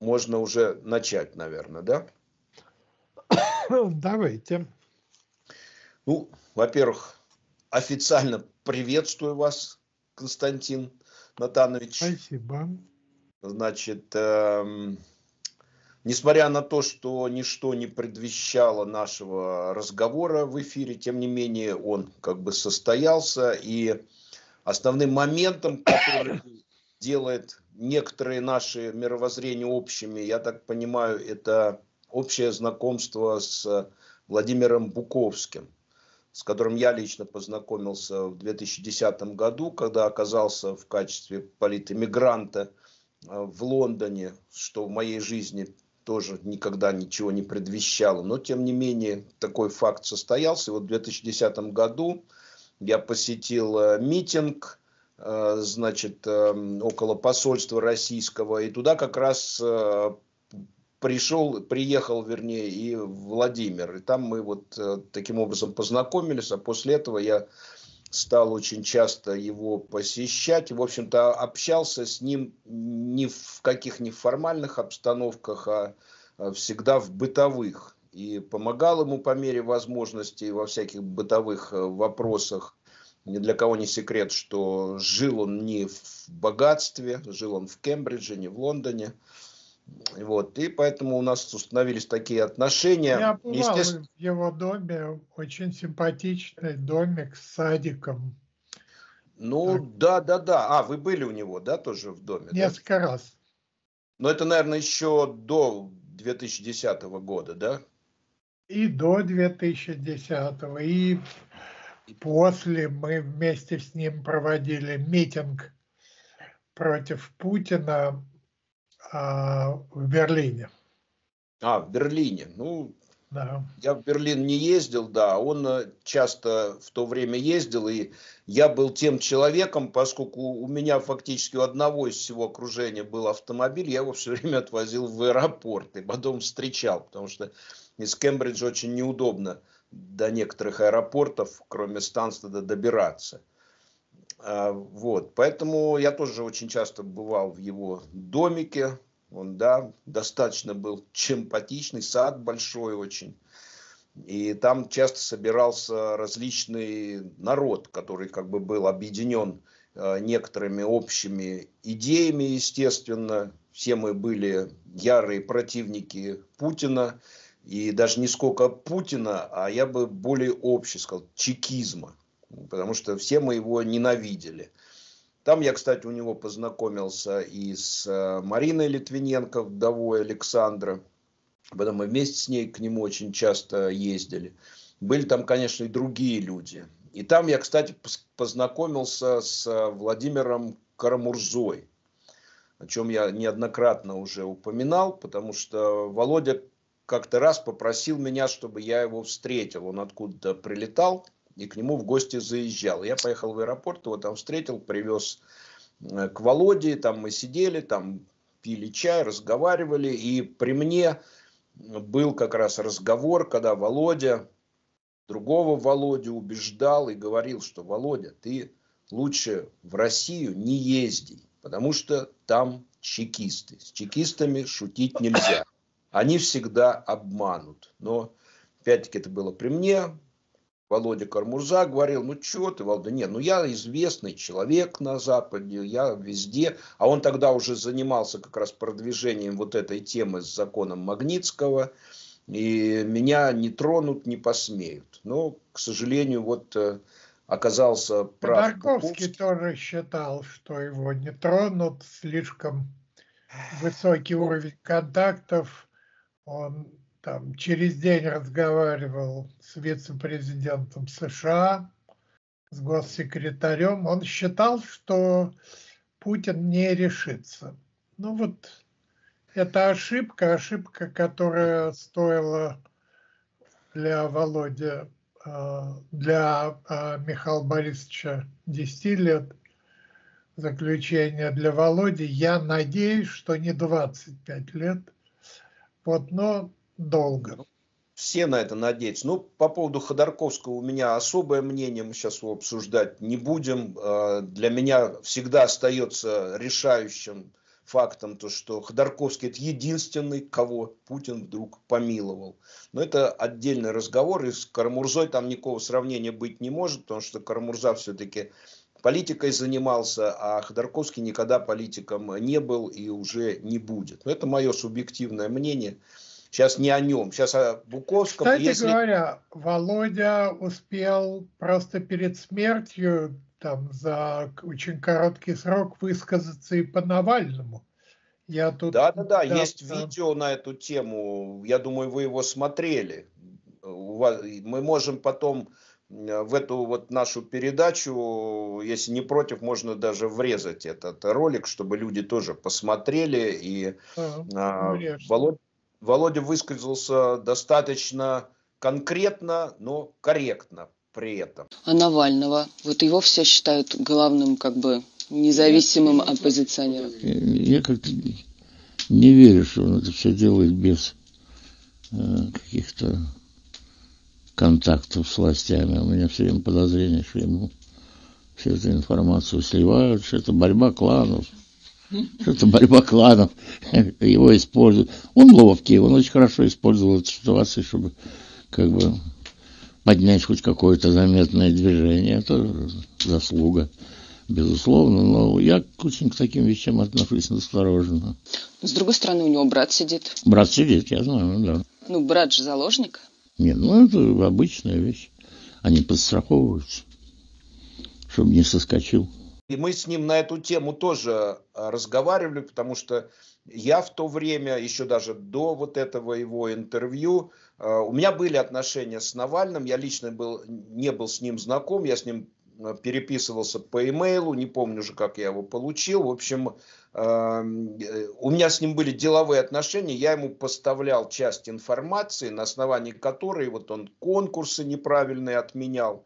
можно уже начать, наверное, да? Давайте. Ну, во-первых, официально приветствую вас, Константин Натанович. Спасибо. Значит, несмотря на то, что ничто не предвещало нашего разговора в эфире, тем не менее он как бы состоялся. И основным моментом, который делает некоторые наши мировоззрения общими, я так понимаю, это общее знакомство с Владимиром Буковским, с которым я лично познакомился в 2010 году, когда оказался в качестве политэмигранта в Лондоне, что в моей жизни тоже никогда ничего не предвещало. Но, тем не менее, такой факт состоялся. И вот в 2010 году я посетил митинг, значит, около посольства российского, и туда как раз приехал, и Владимир. И там мы вот таким образом познакомились, а после этого я стал очень часто его посещать. И, в общем-то, общался с ним ни в каких не формальных обстановках, а всегда в бытовых. И помогал ему по мере возможностей во всяких бытовых вопросах. Ни для кого не секрет, что жил он не в богатстве, жил он в Кембридже, не в Лондоне. Вот. И поэтому у нас установились такие отношения. Я был в его доме, очень симпатичный домик с садиком. Ну, да. А, вы были у него, да, тоже в доме? Несколько раз. Но это, наверное, еще до 2010 года, да? И до 2010, и после мы вместе с ним проводили митинг против Путина в Берлине. А, в Берлине. Ну, да. Я в Берлин не ездил, да. Он часто в то время ездил, и я был тем человеком, поскольку у меня фактически у одного из всего окружения был автомобиль, я его все время отвозил в аэропорт и потом встречал, потому что из Кембриджа очень неудобно до некоторых аэропортов, кроме Станстеда, добираться. Вот, поэтому я тоже очень часто бывал в его домике, он, да, достаточно был симпатичный, сад большой очень, и там часто собирался различный народ, который как бы был объединен некоторыми общими идеями, естественно, все мы были ярые противники Путина, и даже не сколько Путина, а я бы более обще сказал, чекизма. Потому что все мы его ненавидели. Там я, кстати, у него познакомился и с Мариной Литвиненко, вдовой Александра. Потом мы вместе с ней к нему очень часто ездили. Были там, конечно, и другие люди. И там я, кстати, познакомился с Владимиром Карамурзой. О чем я неоднократно уже упоминал. Потому что Володя как-то раз попросил меня, чтобы я его встретил. Он откуда-то прилетал. И к нему в гости заезжал. Я поехал в аэропорт, его там встретил, привез к Володе. Там мы сидели, там пили чай, разговаривали. И при мне был как раз разговор, когда Володя другого Володю убеждал и говорил, что Володя, ты лучше в Россию не езди, потому что там чекисты. С чекистами шутить нельзя. Они всегда обманут. Но опять-таки это было при мне. Володя Карамурза говорил, ну чего ты, Володя, нет, ну я известный человек на Западе, я везде. А он тогда уже занимался как раз продвижением вот этой темы с законом Магнитского. И меня не тронут, не посмеют. Но, к сожалению, вот оказался прав. Ходорковский тоже считал, что его не тронут, слишком высокий уровень контактов, он... Там, через день разговаривал с вице-президентом США, с госсекретарем. Он считал, что Путин не решится. Ну вот, это ошибка, которая стоила для Володи, для Михаила Борисовича 10 лет заключения, для Володи, я надеюсь, что не 25 лет. Вот, но долго. Все на это надеются. Ну, по поводу Ходорковского у меня особое мнение, мы сейчас его обсуждать не будем. Для меня всегда остается решающим фактом, то, что Ходорковский — это единственный, кого Путин вдруг помиловал. Но это отдельный разговор, и с Карамурзой там никакого сравнения быть не может, потому что Карамурза все-таки политикой занимался, а Ходорковский никогда политиком не был и уже не будет. Но это мое субъективное мнение. Сейчас не о нем, сейчас о Буковском. Кстати говоря, Володя успел просто перед смертью там за очень короткий срок высказаться и по Навальному. Я тут... Да, есть видео на эту тему. Я думаю, вы его смотрели. Мы можем потом в эту вот нашу передачу, если не против, можно даже врезать этот ролик, чтобы люди тоже посмотрели. И Володя высказался достаточно конкретно, но корректно при этом. А Навального, вот его все считают главным, как бы, независимым оппозиционером. Я как-то не верю, что он это все делает без каких-то контактов с властями. У меня все время подозрение, что ему всю эту информацию сливают, что это борьба кланов. Это борьба кланов, его используют. Он ловкий, он очень хорошо использовал эту ситуацию, чтобы как бы поднять хоть какое-то заметное движение. Это заслуга, безусловно, но я очень к таким вещам отношусь настороженно. С другой стороны, у него брат сидит. Брат сидит, я знаю, да. Ну, брат же заложник. Нет, ну это обычная вещь. Они подстраховываются, чтобы не соскочил. И мы с ним на эту тему тоже разговаривали, потому что я в то время, еще даже до вот этого его интервью, у меня были отношения с Навальным, я лично не был с ним знаком, я с ним переписывался по имейлу, не помню уже, как я его получил. В общем, у меня с ним были деловые отношения, я ему поставлял часть информации, на основании которой вот он конкурсы неправильные отменял.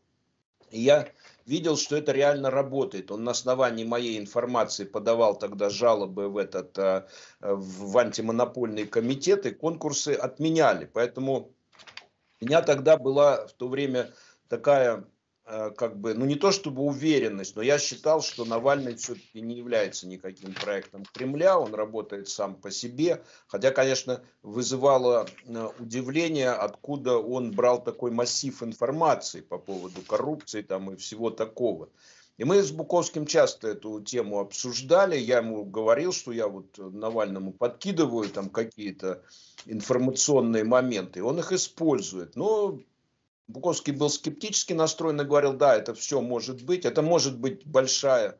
И я видел, что это реально работает. Он на основании моей информации подавал тогда жалобы в антимонопольный комитет, и конкурсы отменяли. Поэтому у меня тогда была в то время такая, как бы, ну не то чтобы уверенность, но я считал, что Навальный все-таки не является никаким проектом Кремля, он работает сам по себе. Хотя, конечно, вызывало удивление, откуда он брал такой массив информации по поводу коррупции там и всего такого. И мы с Буковским часто эту тему обсуждали. Я ему говорил, что я вот Навальному подкидываю там какие-то информационные моменты, и он их использует. Но Буковский был скептически настроен и говорил, да, это все может быть. Это может быть большая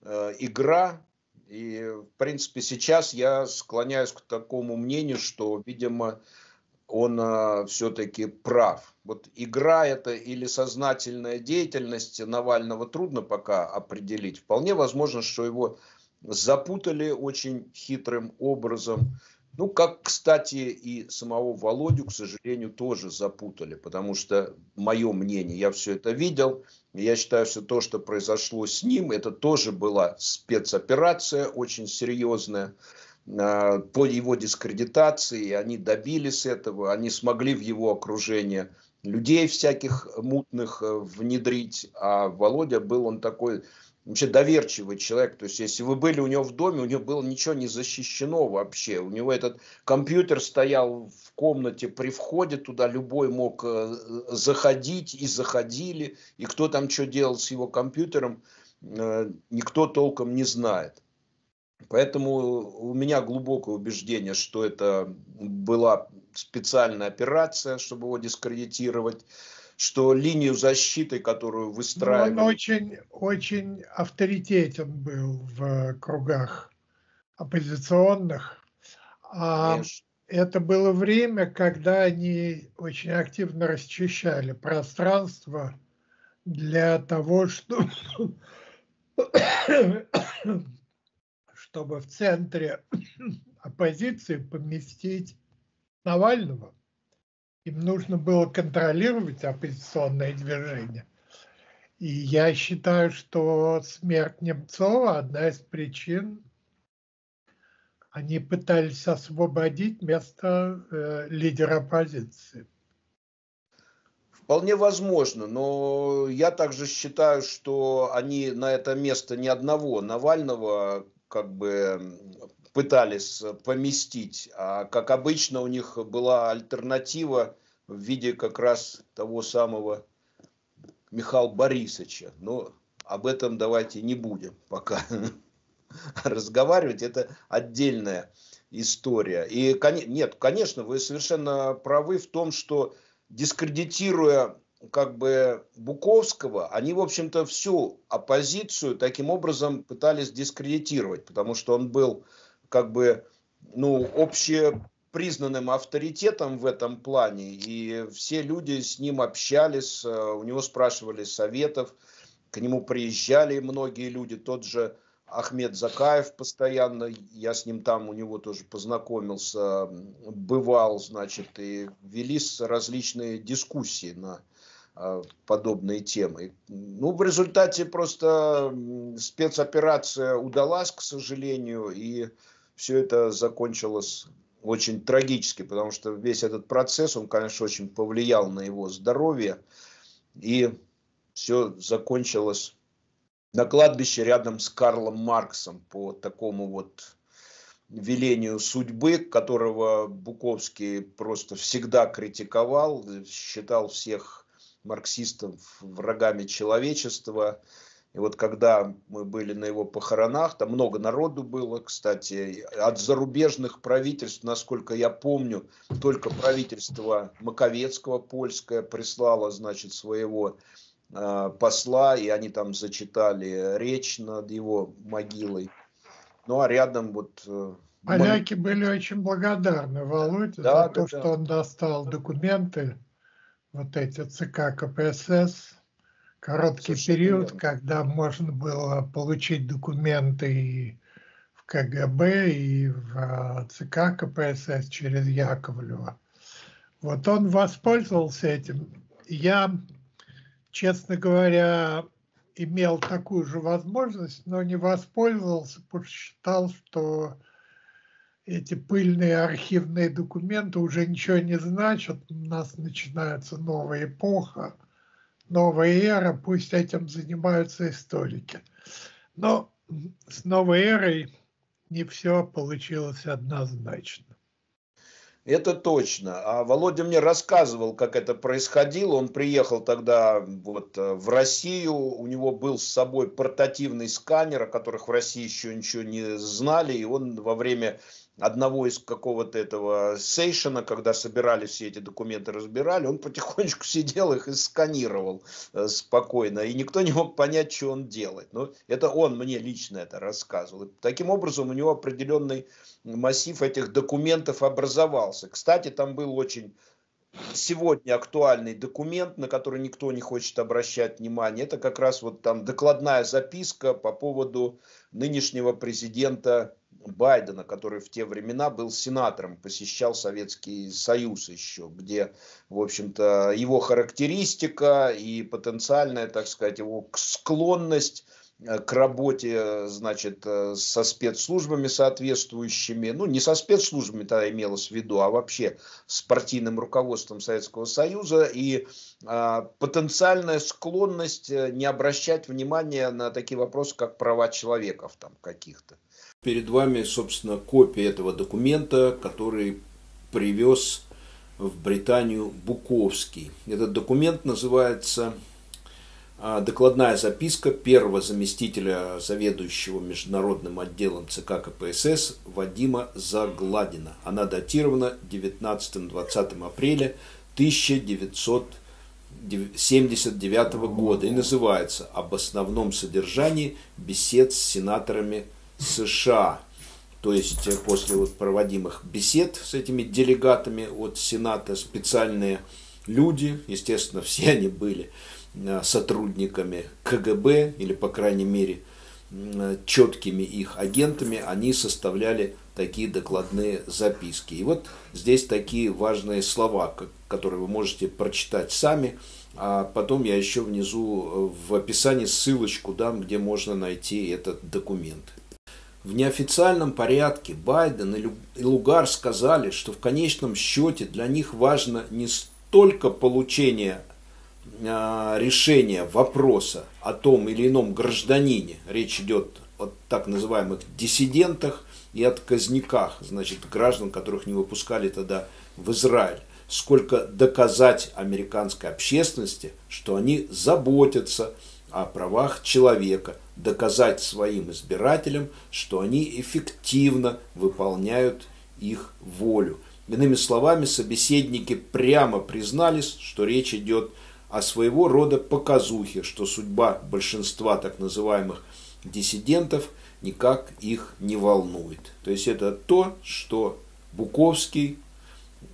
игра. И, в принципе, сейчас я склоняюсь к такому мнению, что, видимо, он все-таки прав. Вот игра это или сознательная деятельность Навального трудно пока определить. Вполне возможно, что его запутали очень хитрым образом. Ну, как, кстати, и самого Володю, к сожалению, тоже запутали, потому что, мое мнение, я все это видел, я считаю, что то, что произошло с ним, это тоже была спецоперация очень серьезная по его дискредитации, они добились этого, они смогли в его окружение людей всяких мутных внедрить, а Володя был он такой... Вообще доверчивый человек, то есть если вы были у него в доме, у него было ничего не защищено вообще, у него этот компьютер стоял в комнате при входе, туда любой мог заходить, и заходили, и кто там что делал с его компьютером, никто толком не знает. Поэтому у меня глубокое убеждение, что это была специальная операция, чтобы его дискредитировать, что линию защиты, которую выстраивали... Он очень, очень авторитетен был в кругах оппозиционных. Это было время, когда они очень активно расчищали пространство для того, чтобы в центре оппозиции поместить Навального. Им нужно было контролировать оппозиционное движение. И я считаю, что смерть Немцова – одна из причин. Они пытались освободить место лидера оппозиции. Вполне возможно, но я также считаю, что они на это место ни одного Навального как бы пытались поместить. А как обычно, у них была альтернатива в виде как раз того самого Михаила Борисовича. Но об этом давайте не будем пока разговаривать. Это отдельная история. И нет, конечно, вы совершенно правы в том, что дискредитируя как бы Буковского, они, в общем-то, всю оппозицию таким образом пытались дискредитировать, потому что он был как бы, ну, общепризнанным авторитетом в этом плане, и все люди с ним общались, у него спрашивали советов, к нему приезжали многие люди, тот же Ахмед Закаев постоянно, я с ним там, у него тоже познакомился, бывал, значит, и велись различные дискуссии на подобные темы. Ну, в результате просто спецоперация удалась, к сожалению, и все это закончилось очень трагически, потому что весь этот процесс, он, конечно, очень повлиял на его здоровье, и все закончилось на кладбище рядом с Карлом Марксом по такому вот велению судьбы, которого Буковский просто всегда критиковал, считал всех марксистов врагами человечества. И вот когда мы были на его похоронах, там много народу было, кстати, от зарубежных правительств, насколько я помню, только правительство Маковецкого польское прислало, значит, своего посла, и они там зачитали речь над его могилой. Ну, а рядом вот... Поляки были очень благодарны Володе за то, что он достал документы. Вот эти ЦК КПСС, короткий период, когда можно было получить документы и в КГБ, и в ЦК КПСС через Яковлева. Вот он воспользовался этим. Я, честно говоря, имел такую же возможность, но не воспользовался, потому что считал, что эти пыльные архивные документы уже ничего не значат. У нас начинается новая эпоха, новая эра. Пусть этим занимаются историки. Но с новой эрой не все получилось однозначно. Это точно. А Володя мне рассказывал, как это происходило. Он приехал тогда вот в Россию. У него был с собой портативный сканер, о которых в России еще ничего не знали. И он во время одного из какого-то этого сейшена, когда собирали все эти документы, разбирали, он потихонечку сидел их и сканировал спокойно. И никто не мог понять, что он делает. Но это он мне лично это рассказывал. И таким образом у него определенный массив этих документов образовался. Кстати, там был очень сегодня актуальный документ, на который никто не хочет обращать внимание. Это как раз вот там докладная записка по поводу нынешнего президента Байдена, который в те времена был сенатором, посещал Советский Союз еще, где, в общем-то, его характеристика и потенциальная, так сказать, его склонность к работе, значит, со спецслужбами соответствующими, ну, не со спецслужбами тогда имелось в виду, а вообще с партийным руководством Советского Союза, и потенциальная склонность не обращать внимания на такие вопросы, как права человека там каких-то. Перед вами, собственно, копия этого документа, который привез в Британию Буковский. Этот документ называется «Докладная записка первого заместителя заведующего международным отделом ЦК КПСС Вадима Загладина». Она датирована 19-20 апреля 1979 года и называется «Об основном содержании бесед с сенаторами США». То есть после вот проводимых бесед с этими делегатами от Сената специальные люди, естественно, все они были сотрудниками КГБ или, по крайней мере, четкими их агентами, они составляли такие докладные записки. И вот здесь такие важные слова, которые вы можете прочитать сами, а потом я еще внизу в описании ссылочку дам, где можно найти этот документ. В неофициальном порядке Байден и Лугар сказали, что в конечном счете для них важно не столько получение решения вопроса о том или ином гражданине, речь идет о так называемых диссидентах и отказниках, значит, граждан, которых не выпускали тогда в Израиль. Сколько доказать американской общественности, что они заботятся о правах человека, доказать своим избирателям, что они эффективно выполняют их волю. Иными словами, собеседники прямо признались, что речь идет о своего рода показухе, что судьба большинства так называемых диссидентов никак их не волнует. То есть это то, что Буковский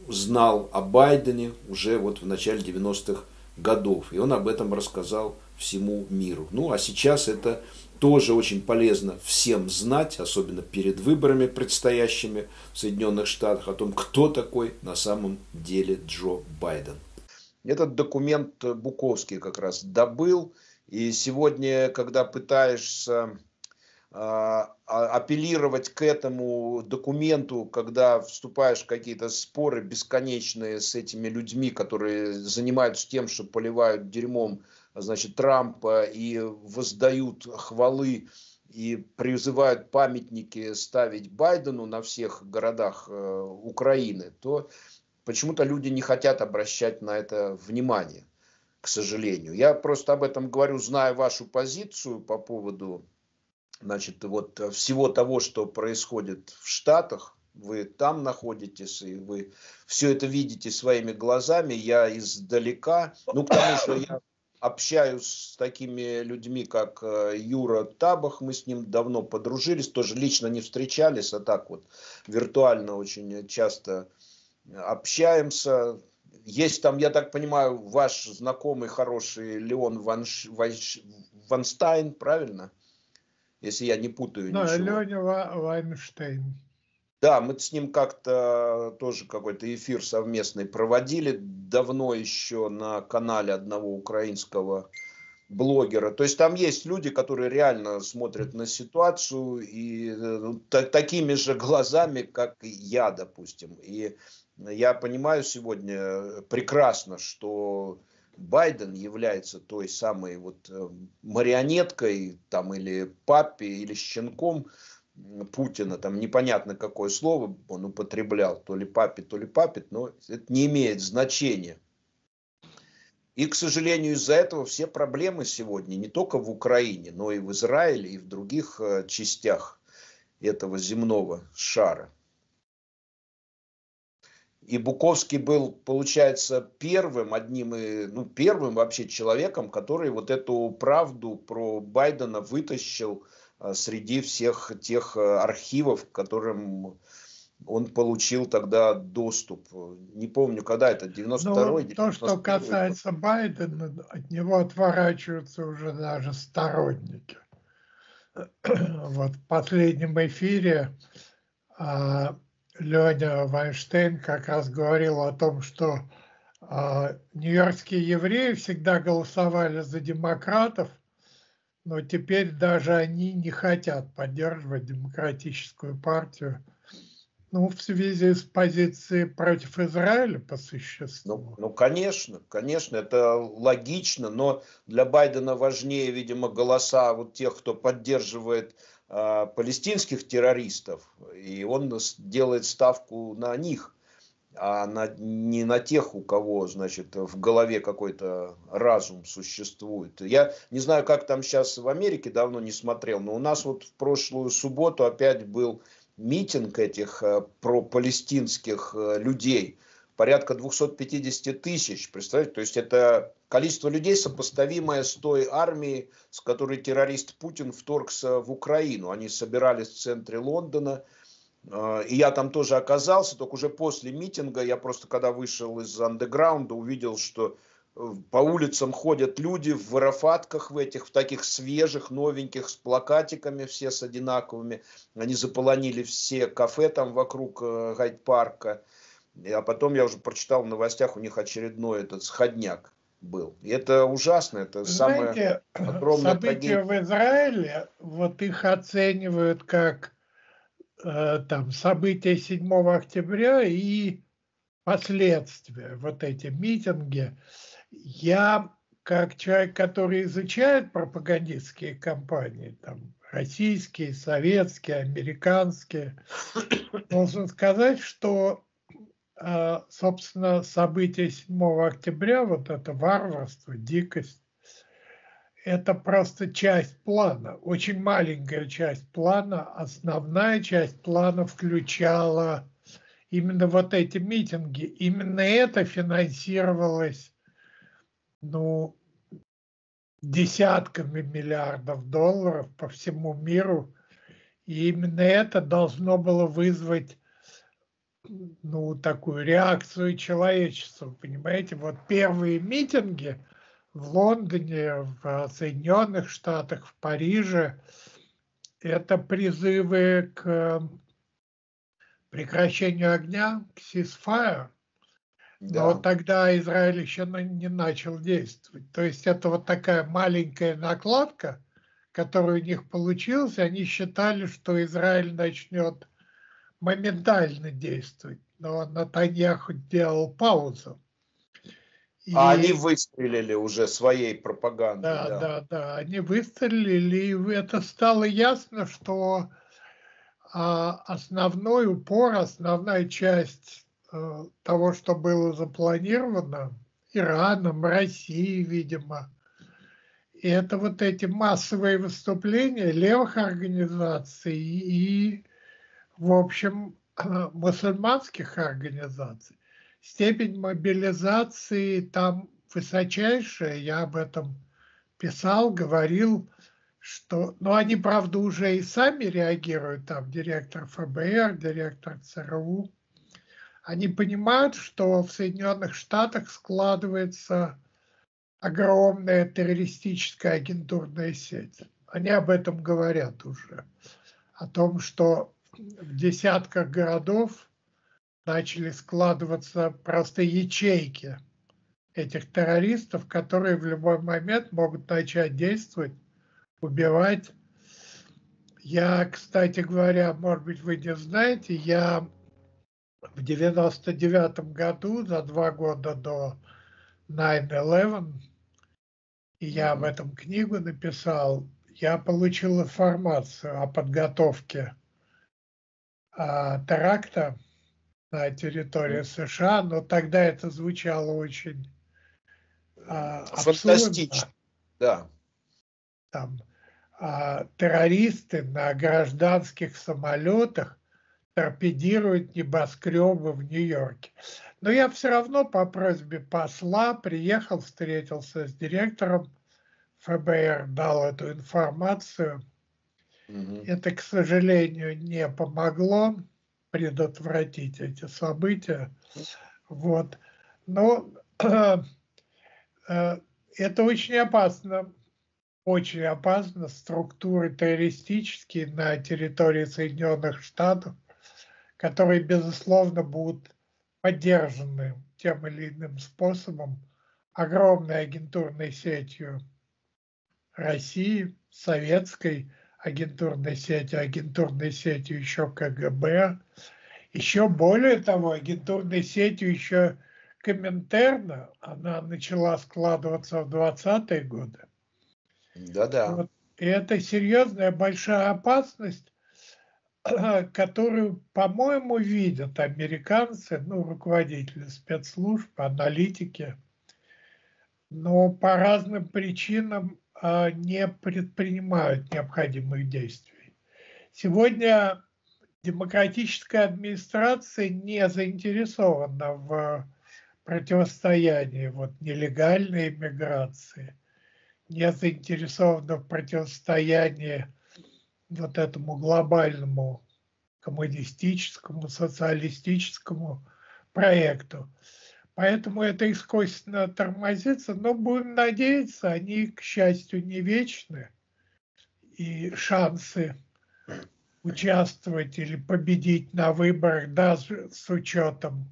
знал о Байдене уже вот в начале 90-х годов. И он об этом рассказал всему миру. Ну а сейчас это тоже очень полезно всем знать, особенно перед выборами предстоящими в Соединенных Штатах, о том, кто такой на самом деле Джо Байден. Этот документ Буковский как раз добыл. И сегодня, когда пытаешься апеллировать к этому документу, когда вступаешь в какие-то споры бесконечные с этими людьми, которые занимаются тем, что поливают дерьмом, значит, Трампа и воздают хвалы и призывают памятники ставить Байдену на всех городах Украины, то почему-то люди не хотят обращать на это внимание, к сожалению. Я просто об этом говорю, зная вашу позицию по поводу, значит, вот всего того, что происходит в Штатах. Вы там находитесь, и вы все это видите своими глазами. Я издалека, ну, потому что я общаюсь с такими людьми, как Юра Табах, мы с ним давно подружились, тоже лично не встречались, а так вот виртуально очень часто общаемся. Есть там, я так понимаю, ваш знакомый хороший Леон Вайнштейн, правильно? Если я не путаю ничего. Да, Леон Вайнштейн. Да, мы с ним как-то тоже какой-то эфир совместный проводили давно еще на канале одного украинского блогера. То есть там есть люди, которые реально смотрят на ситуацию и такими же глазами, как я, допустим. И я понимаю сегодня прекрасно, что Байден является той самой вот марионеткой там, или папе, или щенком Путина. Там непонятно, какое слово он употреблял, то ли папит, но это не имеет значения. И, к сожалению, из-за этого все проблемы сегодня не только в Украине, но и в Израиле, и в других частях этого земного шара. И Буковский был, получается, первым, первым вообще человеком, который вот эту правду про Байдена вытащил среди всех тех архивов, к которым он получил тогда доступ. Не помню, когда это, 92-й? Ну, то, что касается Байдена, от него отворачиваются уже даже сторонники. Вот в последнем эфире Лёня Вайнштейн как раз говорил о том, что нью-йоркские евреи всегда голосовали за демократов, но теперь даже они не хотят поддерживать демократическую партию, ну, в связи с позицией против Израиля по существу. Ну, конечно, конечно, это логично, но для Байдена важнее, видимо, голоса вот тех, кто поддерживает палестинских террористов, и он делает ставку на них, а не на тех, у кого, значит, в голове какой-то разум существует. Я не знаю, как там сейчас в Америке, давно не смотрел, но у нас вот в прошлую субботу опять был митинг этих пропалестинских людей, порядка 250 тысяч, представляете, то есть это количество людей, сопоставимое с той армией, с которой террорист Путин вторгся в Украину. Они собирались в центре Лондона, и я там тоже оказался, только уже после митинга, я просто когда вышел из андеграунда, увидел, что по улицам ходят люди в аэрофатках, в таких свежих, новеньких, с плакатиками, все с одинаковыми. Они заполонили все кафе там вокруг Гайд-парка. А потом я уже прочитал в новостях, у них очередной этот сходняк был. И это ужасно, это знаете, самое огромное событие в Израиле, вот их оценивают как там события 7 октября и последствия, вот эти митинги. Я, как человек, который изучает пропагандистские кампании, там российские, советские, американские. Должен сказать, что, собственно, события 7 октября, вот это варварство, дикость, это просто часть плана, очень маленькая часть плана. Основная часть плана включала именно вот эти митинги. Именно это финансировалось, ну, десятками миллиардов долларов по всему миру. И именно это должно было вызвать, ну, такую реакцию человечества. Понимаете, вот первые митинги в Лондоне, в Соединенных Штатах, в Париже — это призывы к прекращению огня, к ceasefire. Да. Но тогда Израиль еще не начал действовать. То есть это вот такая маленькая накладка, которая у них получилась. Они считали, что Израиль начнет моментально действовать. Но Натаньяху делал паузу. А они выстрелили уже своей пропагандой. Да, они выстрелили, и это стало ясно, что основной упор, основная часть того, что было запланировано Ираном, Россией, видимо, и это вот эти массовые выступления левых организаций и, в общем, мусульманских организаций. Степень мобилизации там высочайшая, я об этом писал, говорил, что... Но они, правда, уже и сами реагируют, там директор ФБР, директор ЦРУ. Они понимают, что в Соединенных Штатах складывается огромная террористическая агентурная сеть. Они об этом говорят уже, о том, что в десятках городов начали складываться просто ячейки этих террористов, которые в любой момент могут начать действовать, убивать. Я, кстати говоря, может быть, вы не знаете, я в 99-м году, за 2 года до 9/11, и я об этом книгу написал, я получил информацию о подготовке теракта на территории США, но тогда это звучало очень фантастично. Да. Там террористы на гражданских самолетах торпедируют небоскребы в Нью-Йорке. Но я все равно по просьбе посла приехал, встретился с директором ФБР, дал эту информацию. Это, к сожалению, не помогло предотвратить эти события. Вот. Но это очень опасно, структуры террористические на территории Соединенных Штатов, которые, безусловно, будут поддержаны тем или иным способом, огромной агентурной сетью России, советской агентурной сетью еще КГБ, еще более того, агентурной сетью еще Коминтерна. Она начала складываться в 20-е годы. Да-да. Вот. И это серьезная большая опасность, которую, по-моему, видят американцы, ну, руководители спецслужб, аналитики, но по разным причинам не предпринимают необходимых действий. Сегодня демократическая администрация не заинтересована в противостоянии вот нелегальной иммиграции, не заинтересована в противостоянии вот этому глобальному коммунистическому, социалистическому проекту. Поэтому это искусственно тормозится, но будем надеяться, они, к счастью, не вечны. И шансы участвовать или победить на выборах, даже с учетом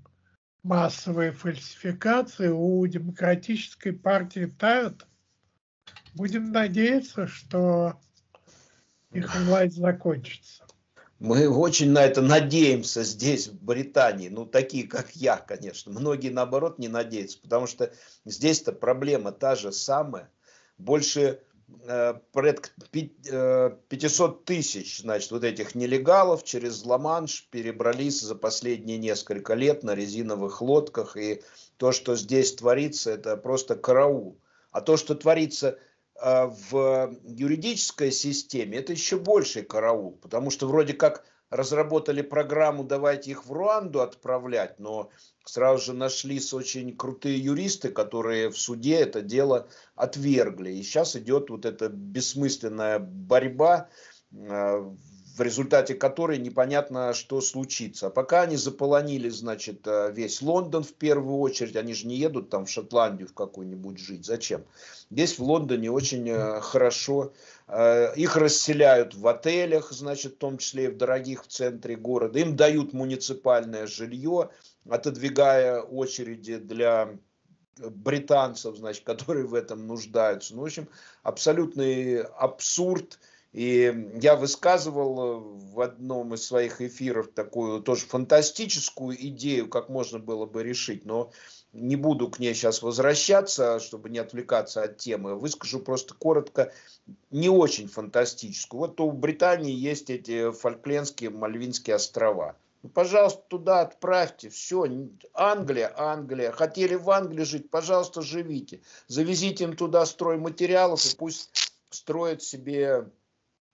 массовой фальсификации, у демократической партии тают. Будем надеяться, что их власть закончится. Мы очень на это надеемся здесь, в Британии. Ну, такие, как я, конечно. Многие, наоборот, не надеются, потому что здесь-то проблема та же самая. Больше порядка 500 тысяч, значит, вот этих нелегалов через Ла-Манш перебрались за последние несколько лет на резиновых лодках. И то, что здесь творится, это просто караул. А то, что творится в юридической системе, это еще больший караул. Потому что вроде как разработали программу, давайте их в Руанду отправлять, но сразу же нашлись очень крутые юристы, которые в суде это дело отвергли. И сейчас идет вот эта бессмысленная борьба, в результате которой непонятно, что случится. А пока они заполонили, значит, весь Лондон в первую очередь, они же не едут там в Шотландию в какую-нибудь жить. Зачем? Здесь в Лондоне очень хорошо. Их расселяют в отелях, значит, в том числе и в дорогих в центре города. Им дают муниципальное жилье, отодвигая очереди для британцев, значит, которые в этом нуждаются. Ну, в общем, абсолютный абсурд. И я высказывал в одном из своих эфиров такую тоже фантастическую идею, как можно было бы решить, но не буду к ней сейчас возвращаться, чтобы не отвлекаться от темы. Выскажу просто коротко не очень фантастическую. Вот у Британии есть эти Фольклендские, Мальвинские острова. Ну, пожалуйста, туда отправьте, все, Англия, Англия, хотели в Англии жить, пожалуйста, живите. Завезите им туда стройматериалов и пусть строят себе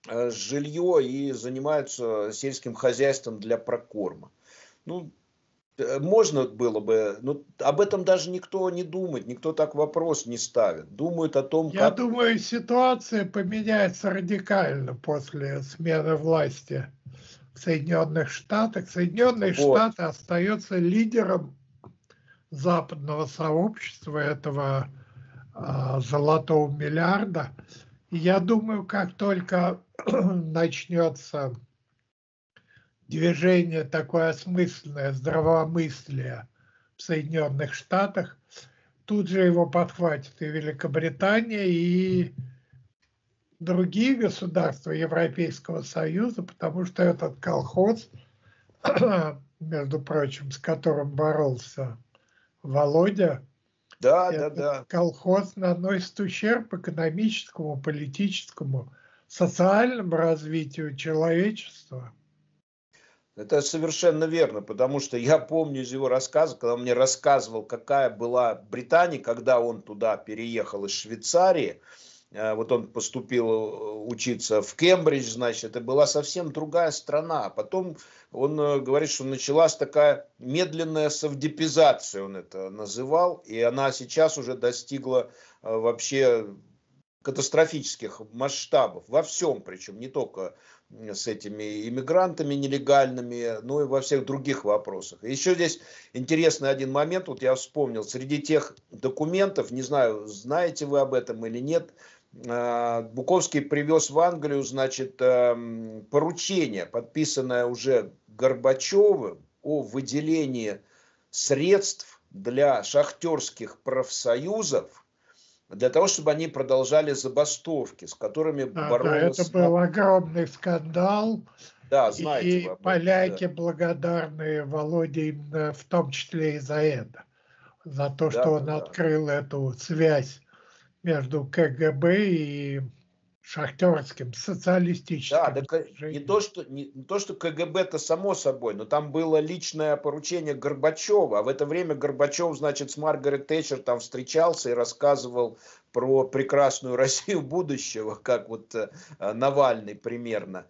жилье и занимаются сельским хозяйством для прокорма. Ну, можно было бы, но об этом даже никто не думает, никто так вопрос не ставит. Думают о том, как... Я думаю, ситуация поменяется радикально после смены власти в Соединенных Штатах. Соединенные Штаты остаются лидером западного сообщества, этого золотого миллиарда. Я думаю, как только начнется движение такое осмысленное, здравомыслие в Соединенных Штатах, тут же его подхватит и Великобритания, и другие государства Европейского Союза, потому что этот колхоз, между прочим, с которым боролся Володя, да. Колхоз наносит ущерб экономическому, политическому, социальному развитию человечества. Это совершенно верно, потому что я помню из его рассказа, когда он мне рассказывал, какая была Британия, когда он туда переехал из Швейцарии. Вот он поступил учиться в Кембридж, значит, это была совсем другая страна. Потом он говорит, что началась такая медленная совдепизация, он это называл, и она сейчас уже достигла вообще катастрофических масштабов. Во всем, причем не только с этими иммигрантами нелегальными, но и во всех других вопросах. Еще здесь интересный один момент, вот я вспомнил, среди тех документов, не знаю, знаете вы об этом или нет, Буковский привез в Англию, значит, поручение, подписанное уже Горбачевым, о выделении средств для шахтерских профсоюзов, для того, чтобы они продолжали забастовки, с которыми боролись. Да, это был огромный скандал. Да, знаете, и поляки благодарны Володе именно в том числе и за это. За то, что он открыл эту связь между КГБ и шахтерским, социалистическим. Да, не то, что КГБ-то само собой, но там было личное поручение Горбачева. А в это время Горбачев, значит, с Маргарет Тэтчер там встречался и рассказывал про прекрасную Россию будущего, как вот Навальный примерно.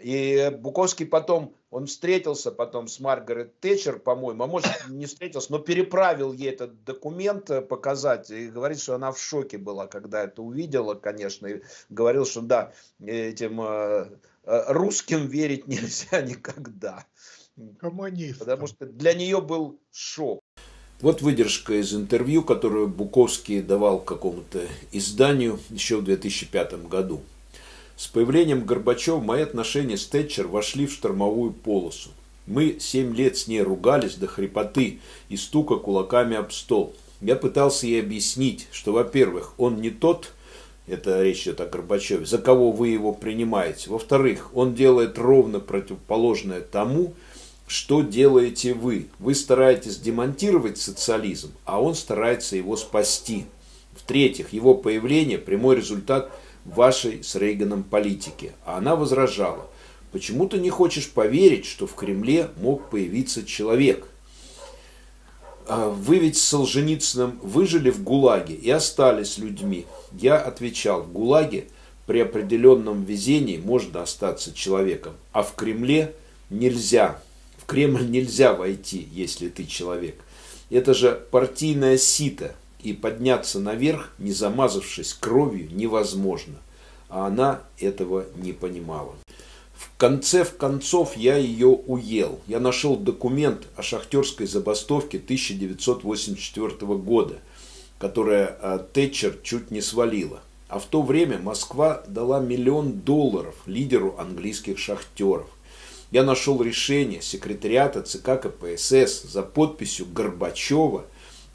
И Буковский потом, он встретился потом с Маргарет Тэтчер, по-моему, а может не встретился, но переправил ей этот документ показать и говорит, что она в шоке была, когда это увидела, конечно, и говорил, что да, этим русским верить нельзя никогда. Коммунист. Потому что для нее был шок. Вот выдержка из интервью, которую Буковский давал какому-то изданию еще в 2005 году. С появлением Горбачева мои отношения с Тэтчер вошли в штормовую полосу. Мы 7 лет с ней ругались до хрипоты и стука кулаками об стол. Я пытался ей объяснить, что, во-первых, он не тот, это речь идет о Горбачеве, за кого вы его принимаете. Во-вторых, он делает ровно противоположное тому, что делаете вы. Вы стараетесь демонтировать социализм, а он старается его спасти. В-третьих, его появление – прямой результат вашей с Рейганом политики. А она возражала: почему ты не хочешь поверить, что в Кремле мог появиться человек? Вы ведь с Солженицыным выжили в ГУЛАГе и остались людьми. Я отвечал: в ГУЛАГе при определенном везении можно остаться человеком, а в Кремле нельзя. В Кремль нельзя войти, если ты человек. Это же партийная сита, и подняться наверх, не замазавшись кровью, невозможно. А она этого не понимала. В конце концов я ее уел. Я нашел документ о шахтерской забастовке 1984 года, которая Тэтчер чуть не свалила. А в то время Москва дала $1 миллион лидеру английских шахтеров. Я нашел решение секретариата ЦК КПСС за подписью Горбачева,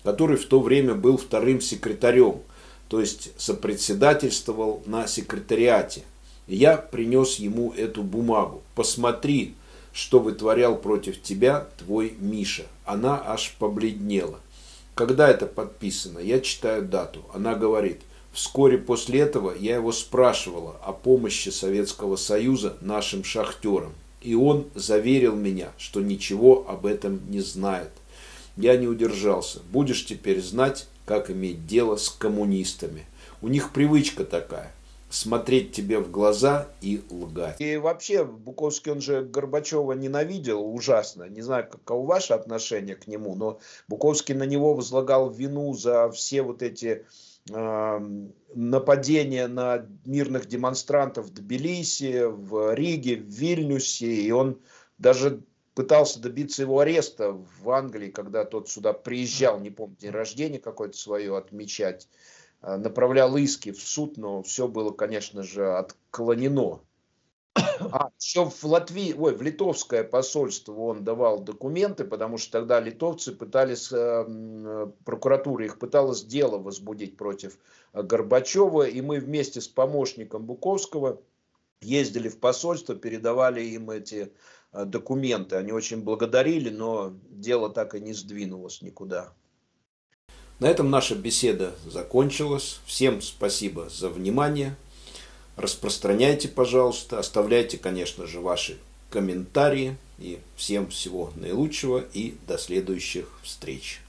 который в то время был вторым секретарем, то есть сопредседательствовал на секретариате. Я принес ему эту бумагу. «Посмотри, что вытворял против тебя твой Миша». Она аж побледнела. Когда это подписано? Я читаю дату. Она говорит: вскоре после этого я его спрашивала о помощи Советского Союза нашим шахтерам, и он заверил меня, что ничего об этом не знает. Я не удержался. Будешь теперь знать, как иметь дело с коммунистами. У них привычка такая: смотреть тебе в глаза и лгать. И вообще, Буковский, он же Горбачева ненавидел ужасно. Не знаю, каково ваше отношение к нему, но Буковский на него возлагал вину за все вот эти нападения на мирных демонстрантов в Тбилиси, в Риге, в Вильнюсе. И он даже пытался добиться его ареста в Англии, когда тот сюда приезжал, не помню, день рождения какое-то свое отмечать. Направлял иски в суд, но все было, конечно же, отклонено. А еще в Латвии, в литовское посольство он давал документы, потому что тогда литовцы пытались, прокуратура их пыталась дело возбудить против Горбачева, и мы вместе с помощником Буковского ездили в посольство, передавали им эти документы. Они очень благодарили, но дело так и не сдвинулось никуда. На этом наша беседа закончилась. Всем спасибо за внимание. Распространяйте, пожалуйста. Оставляйте, конечно же, ваши комментарии. И всем всего наилучшего и до следующих встреч.